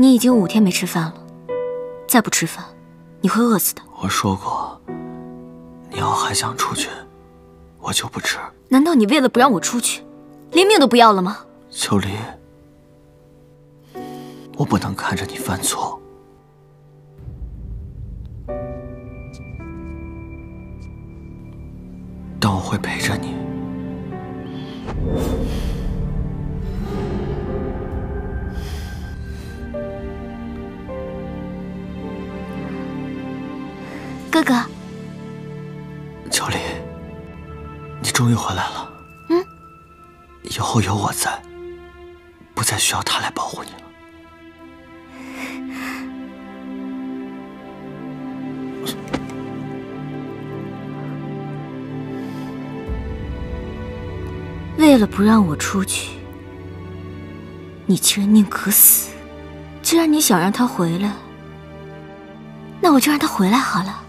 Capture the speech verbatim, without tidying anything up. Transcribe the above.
你已经五天没吃饭了，再不吃饭，你会饿死的。我说过，你要还想出去，我就不吃。难道你为了不让我出去，连命都不要了吗？秋离，我不能看着你犯错。 但我会陪着你。哥哥，秋离，你终于回来了。嗯，以后有我在，不再需要他来保护你了。 为了不让我出去，你竟然宁可死。既然你想让他回来，那我就让他回来好了。